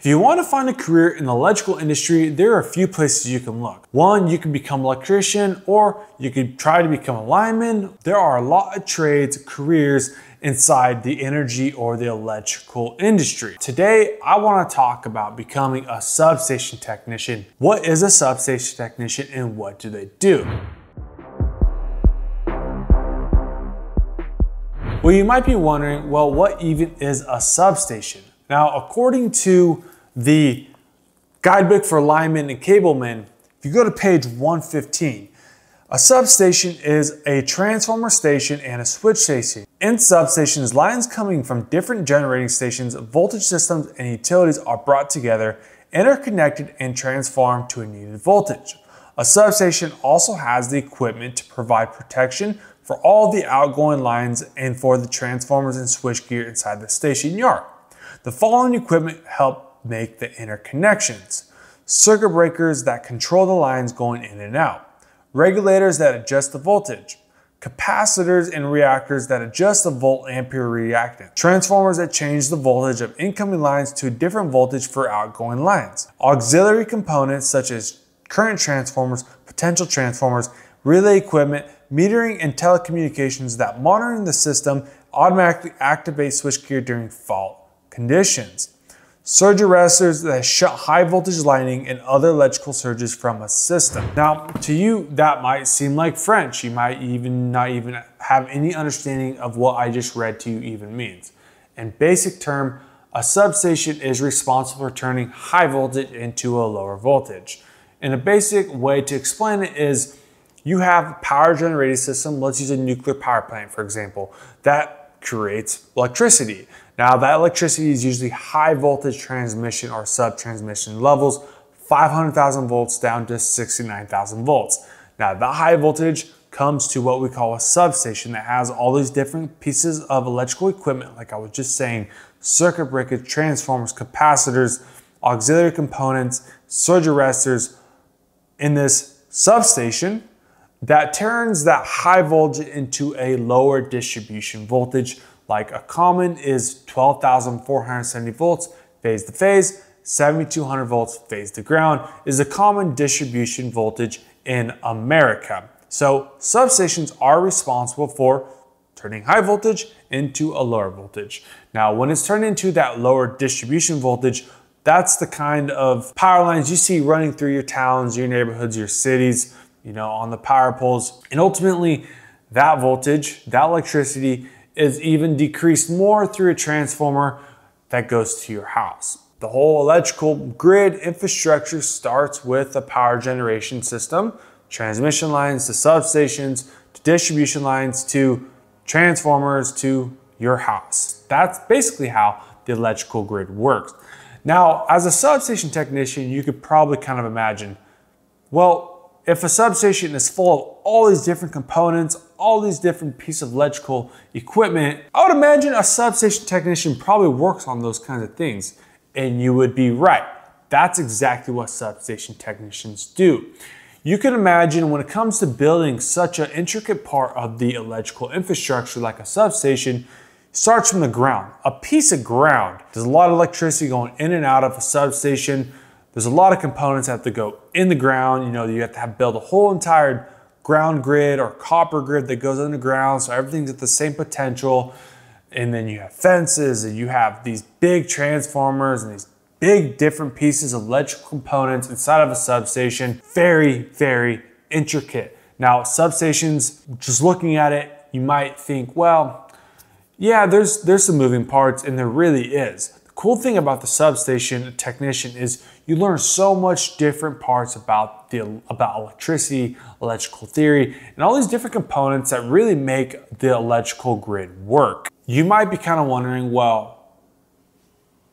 If you want to find a career in the electrical industry, there are a few places you can look. One, you can become an electrician, or you could try to become a lineman. There are a lot of trades, careers inside the energy or the electrical industry. Today, I want to talk about becoming a substation technician. What is a substation technician and what do they do? Well, you might be wondering, well, what even is a substation? Now, according to the guidebook for linemen and cablemen, if you go to page 115, a substation is a transformer station and a switch station. In substations, lines coming from different generating stations, voltage systems, and utilities are brought together, interconnected, and transformed to a needed voltage. A substation also has the equipment to provide protection for all the outgoing lines and for the transformers and switchgear inside the station yard. The following equipment help make the interconnections: circuit breakers that control the lines going in and out, regulators that adjust the voltage, capacitors and reactors that adjust the volt-ampere reactance, transformers that change the voltage of incoming lines to a different voltage for outgoing lines, auxiliary components such as current transformers, potential transformers, relay equipment, metering and telecommunications that monitoring the system, automatically activate switchgear during fault conditions, surge arresters that shut high voltage lighting and other electrical surges from a system. Now, to you, that might seem like French. You might even not even have any understanding of what I just read to you even means. In basic term, a substation is responsible for turning high voltage into a lower voltage. And a basic way to explain it is you have a power generating system. Let's use a nuclear power plant, for example, that creates electricity. Now, that electricity is usually high voltage transmission or sub-transmission levels, 500,000 volts down to 69,000 volts. Now, that high voltage comes to what we call a substation that has all these different pieces of electrical equipment, like I was just saying, circuit breakers, transformers, capacitors, auxiliary components, surge arresters in this substation that turns that high voltage into a lower distribution voltage. Like a common is 12,470 volts phase to phase, 7,200 volts phase to ground is a common distribution voltage in America. So substations are responsible for turning high voltage into a lower voltage. Now, when it's turned into that lower distribution voltage, that's the kind of power lines you see running through your towns, your neighborhoods, your cities, you know, on the power poles. And ultimately that voltage, that electricity, is even decreased more through a transformer that goes to your house. The whole electrical grid infrastructure starts with a power generation system, transmission lines to substations, to distribution lines, to transformers, to your house. That's basically how the electrical grid works. Now, as a substation technician, you could probably kind of imagine, well, if a substation is full of all these different components, all these different pieces of electrical equipment, I would imagine a substation technician probably works on those kinds of things. And you would be right. That's exactly what substation technicians do. You can imagine when it comes to building such an intricate part of the electrical infrastructure like a substation, starts from the ground, a piece of ground. There's a lot of electricity going in and out of a substation. There's a lot of components that have to go in the ground. You know, you have to build a whole entire ground grid or copper grid that goes underground, so everything's at the same potential. And then you have fences and you have these big transformers and these big different pieces of electrical components inside of a substation. Very, very intricate. Now, substations, just looking at it, you might think, well, yeah, there's some moving parts, and there really is. The cool thing about the substation technician is you learn so much different parts about electricity, electrical theory, and all these different components that really make the electrical grid work. You might be kind of wondering, well,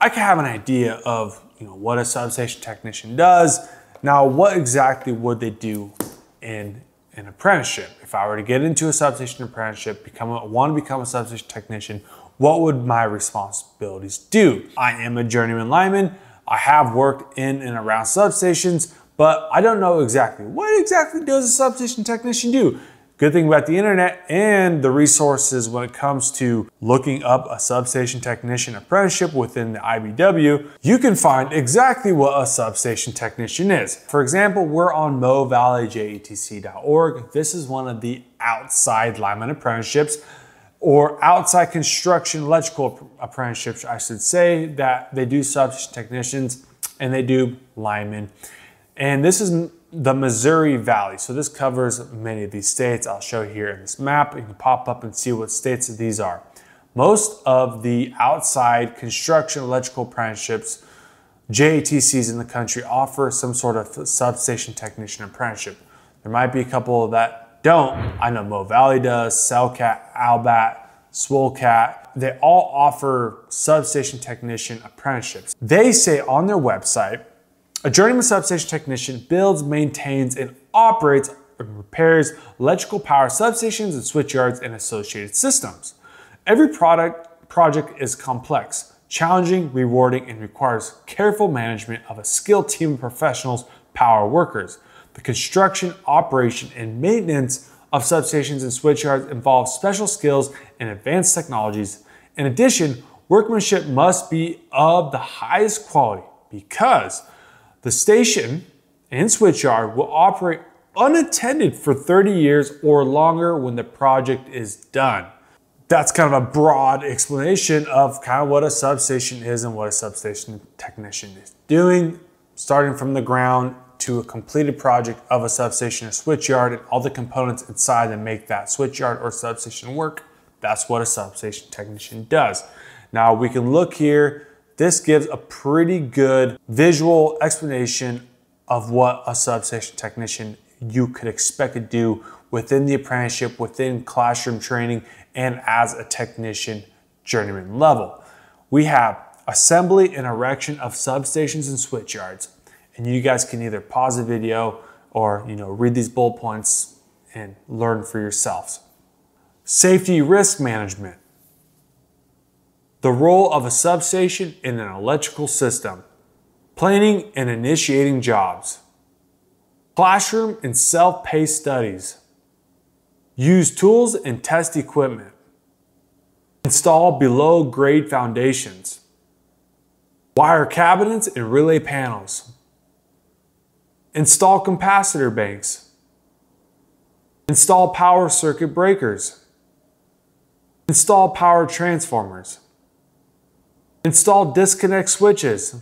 I can have an idea of, you know, what a substation technician does. Now, what exactly would they do in an apprenticeship? If I were to get into a substation apprenticeship, want to become a substation technician, what would my responsibilities do? I am a journeyman lineman. I have worked in and around substations, but I don't know exactly. What exactly does a substation technician do? Good thing about the internet and the resources when it comes to looking up a substation technician apprenticeship within the IBW, you can find exactly what a substation technician is. For example, we're on movalleyjatc.org. This is one of the outside lineman apprenticeships, or outside construction electrical apprenticeships, I should say, that they do substation technicians and they do linemen. And this is the Missouri Valley. So this covers many of these states. I'll show here in this map. You can pop up and see what states these are. Most of the outside construction electrical apprenticeships, JATCs in the country, offer some sort of substation technician apprenticeship. There might be a couple that don't. I know Mo Valley does, Cellcat, Albat, Swolecat. They all offer substation technician apprenticeships. They say on their website, a journeyman substation technician builds, maintains, and operates and repairs electrical power substations and switchyards and associated systems. Every project is complex, challenging, rewarding, and requires careful management of a skilled team of professionals, power workers. The construction, operation, and maintenance of substations and switchyards involves special skills and advanced technologies. In addition, workmanship must be of the highest quality because the station and switchyard will operate unattended for 30 years or longer when the project is done. That's kind of a broad explanation of kind of what a substation is and what a substation technician is doing, starting from the ground to a completed project of a substation or switchyard and all the components inside that make that switchyard or substation work. That's what a substation technician does. Now we can look here. This gives a pretty good visual explanation of what a substation technician you could expect to do within the apprenticeship, within classroom training, and as a technician journeyman level. We have assembly and erection of substations and switchyards. And you guys can either pause the video or, read these bullet points and learn for yourselves. Safety risk management. The role of a substation in an electrical system, planning and initiating jobs, classroom and self-paced studies, use tools and test equipment, install below grade foundations, wire cabinets and relay panels, install capacitor banks, install power circuit breakers, install power transformers, install disconnect switches,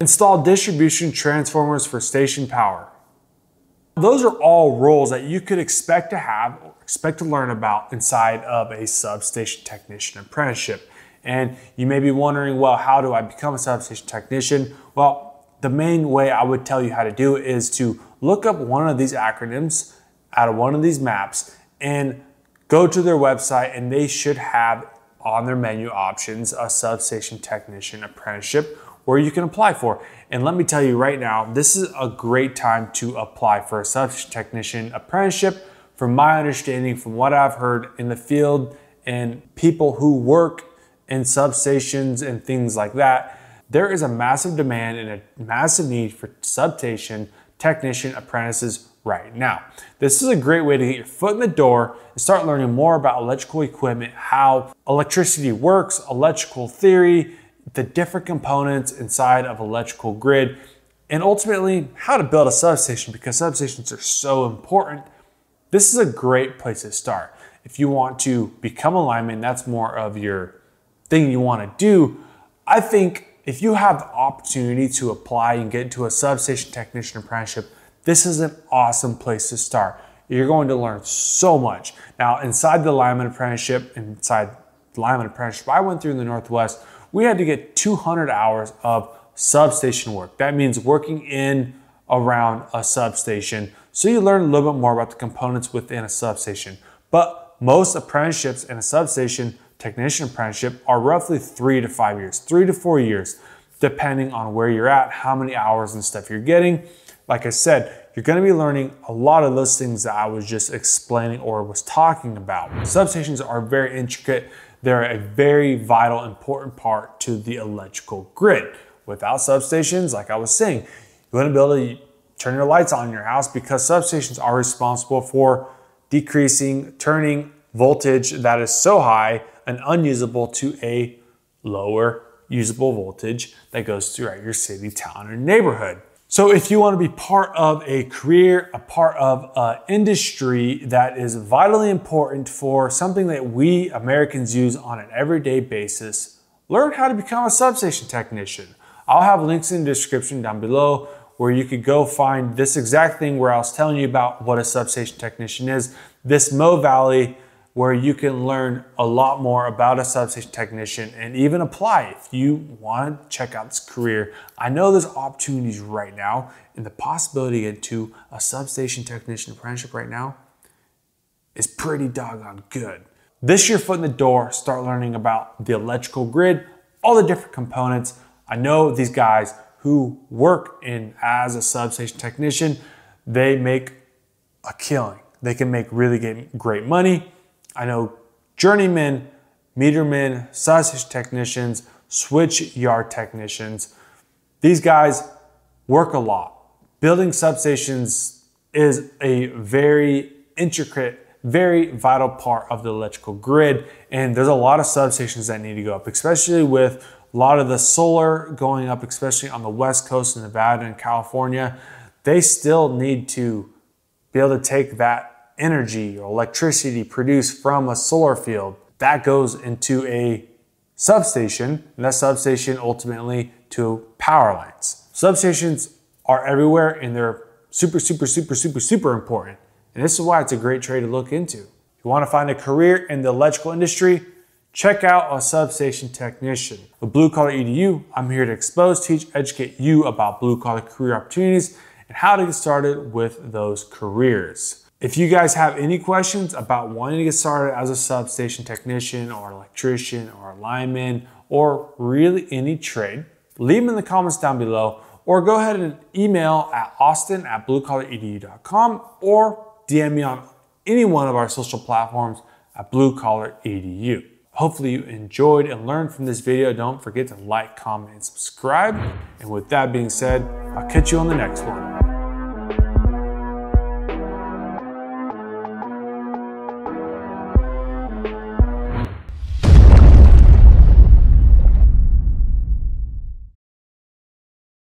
install distribution transformers for station power. Those are all roles that you could expect to have or expect to learn about inside of a substation technician apprenticeship. And you may be wondering, well, how do I become a substation technician? Well, the main way I would tell you how to do it is to look up one of these acronyms out of one of these maps and go to their website, and they should have on their menu options a substation technician apprenticeship where you can apply for. And let me tell you right now, this is a great time to apply for a substation technician apprenticeship. From my understanding, from what I've heard in the field and people who work in substations and things like that, there is a massive demand and a massive need for substation technician apprentices right now. This is a great way to get your foot in the door and start learning more about electrical equipment, how electricity works, electrical theory, the different components inside of electrical grid, and ultimately how to build a substation, because substations are so important. This is a great place to start. If you want to become a lineman, that's more of your thing you want to do. I think if you have the opportunity to apply and get into a substation technician apprenticeship, this is an awesome place to start. You're going to learn so much. Now, inside the lineman apprenticeship, I went through in the Northwest, we had to get 200 hours of substation work. That means working in around a substation. So you learn a little bit more about the components within a substation. But most apprenticeships in a substation technician apprenticeship are roughly 3 to 5 years, 3 to 4 years, depending on where you're at, how many hours and stuff you're getting. Like I said, you're gonna be learning a lot of those things that I was just explaining or was talking about. Substations are very intricate. They're a very vital, important part to the electrical grid. Without substations, like I was saying, you wouldn't be able to turn your lights on in your house because substations are responsible for decreasing, turning voltage that is so high and unusable to a lower usable voltage that goes throughout your city, town, or neighborhood. So if you want to be part of a career, a part of an industry that is vitally important for something that we Americans use on an everyday basis, learn how to become a substation technician. I'll have links in the description down below where you could go find this exact thing where I was telling you about what a substation technician is. This Mo Valley, where you can learn a lot more about a substation technician and even apply if you want to check out this career. I know there's opportunities right now, and the possibility to get to a substation technician apprenticeship right now is pretty doggone good. This is your foot in the door. Start learning about the electrical grid, all the different components. I know these guys who work as a substation technician, they make a killing. They can make really great money. I know journeymen, metermen, substation technicians, switch yard technicians. These guys work a lot. Building substations is a very intricate, very vital part of the electrical grid. And there's a lot of substations that need to go up, especially with a lot of the solar going up, especially on the West Coast in Nevada and California. They still need to be able to take that energy or electricity produced from a solar field that goes into a substation, and that substation ultimately to power lines. Substations are everywhere, and they're super important, and this is why it's a great trade to look into. If you want to find a career in the electrical industry, check out a substation technician. With Blue Collar EDU, I'm here to expose, teach, educate you about blue collar career opportunities and how to get started with those careers. If you guys have any questions about wanting to get started as a substation technician or electrician or lineman or really any trade, leave them in the comments down below, or go ahead and email at austin@bluecollaredu.com or DM me on any one of our social platforms at bluecollaredu. Hopefully you enjoyed and learned from this video. Don't forget to like, comment, and subscribe. And with that being said, I'll catch you on the next one.